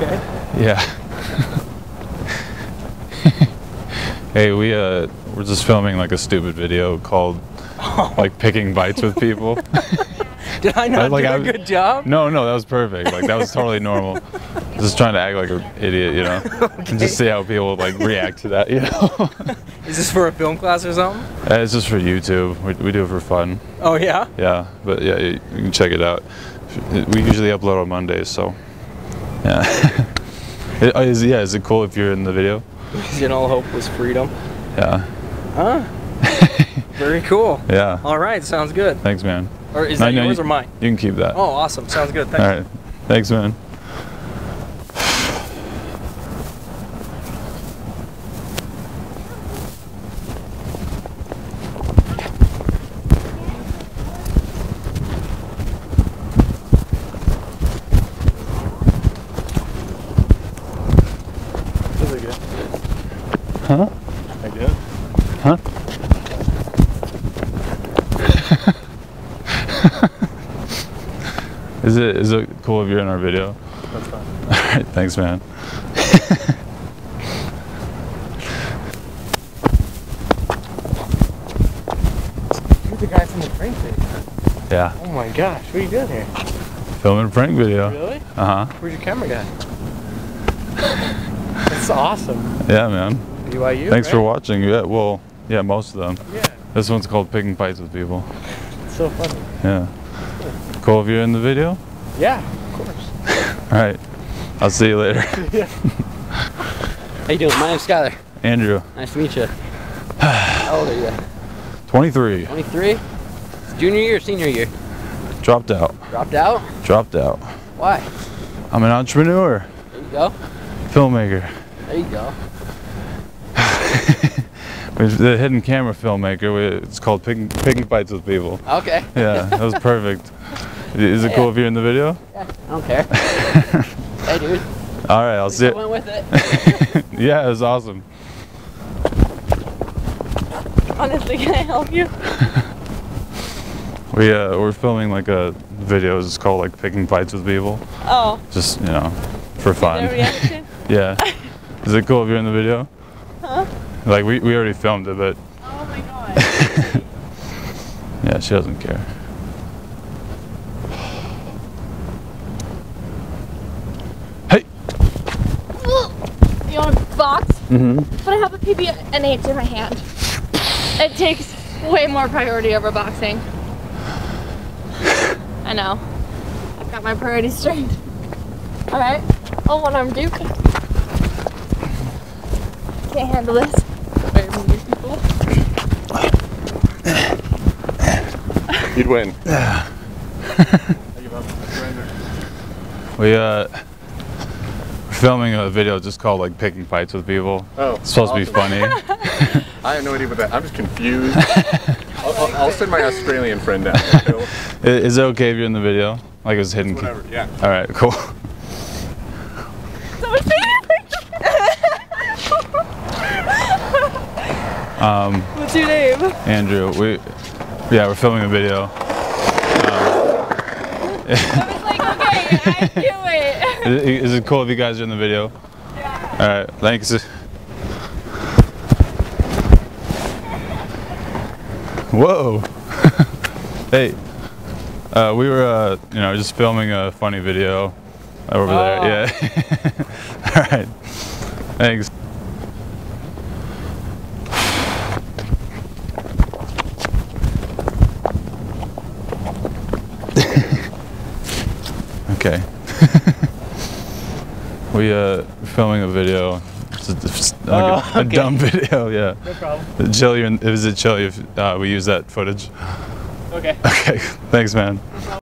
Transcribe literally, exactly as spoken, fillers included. okay? Yeah. Hey, we uh, we're just filming like a stupid video called oh. like picking bites with people. Did I not I, like, do a I, good job? No, no, that was perfect. Like that was totally normal. Just trying to act like an idiot, you know, okay. And just see how people like react to that, you know. Is this for a film class or something? Uh, it's just for YouTube. We, we do it for fun. Oh yeah. Yeah, but yeah, you, you can check it out. We usually upload on Mondays, so yeah. it, is, yeah, is it cool if you're in the video? In all hope was freedom. Yeah. Huh? Very cool. Yeah. All right, sounds good. Thanks, man. Or is no, that no, yours you, or mine? You can keep that. Oh, awesome. Sounds good. Thanks. All right. Thanks, man. Huh? I did. Huh? Is it is it cool if you're in our video? That's fine. All right, thanks, man. You're the guy from the prank video. Yeah. Oh my gosh, what are you doing here? Filming a prank video. Really? Uh huh. Where's your camera guy? That's awesome. Yeah, man. B Y U, Thanks right? for watching. Yeah, well, yeah, most of them. Yeah. This one's called Picking Bites with People. It's so funny. Yeah. Cool. Cool if you're in the video? Yeah, of course. All right. I'll see you later. Yeah. How you doing? My name's Skyler. Andrew. Nice to meet you. How old are you? twenty-three. twenty-three? Junior year or senior year? Dropped out. Dropped out? Dropped out. Why? I'm an entrepreneur. There you go. Filmmaker. There you go. The hidden camera filmmaker. It's called Picking, Picking Bites with People. Okay. Yeah, that was perfect. Is it yeah. cool if you're in the video? Yeah, I don't care. Hey, dude. All right, I'll see you. I went with it. Yeah, it was awesome. Honestly, can I help you? we uh, we're filming like a video. It's called like Picking Bites with People. Oh. Just you know, for fun. Is there a reaction? Yeah. Is it cool if you're in the video? Huh? Like we, we already filmed it, but oh my god. Yeah, she doesn't care. Hey. You want a box? Mm-hmm. But I have a P B and H in my hand. It takes way more priority over boxing. I know. I've got my priorities straight. All right. Oh, one arm Duke. Can't handle this. You'd win. we uh, we're filming a video just called like Picking Bites with People. Oh, it's supposed awesome. to be funny. I have no idea about that. I'm just confused. I'll, I'll, I'll send my Australian friend down. Is it okay if you're in the video? Like it was hidden. It's whatever. Yeah. All right. Cool. Um, What's your name? Andrew. We, yeah, we're filming a video. Um, I was like, okay, I knew it. Is it cool if you guys are in the video? Yeah. All right, thanks. Whoa. Hey, uh, we were, uh, you know, just filming a funny video over oh. there. Yeah. All right. Thanks. Okay. we uh filming a video. It's a, it's like oh, a, a okay. dumb video, yeah. No problem. Chill, it was a chill if uh, we use that footage. Okay. Okay. Thanks, man. No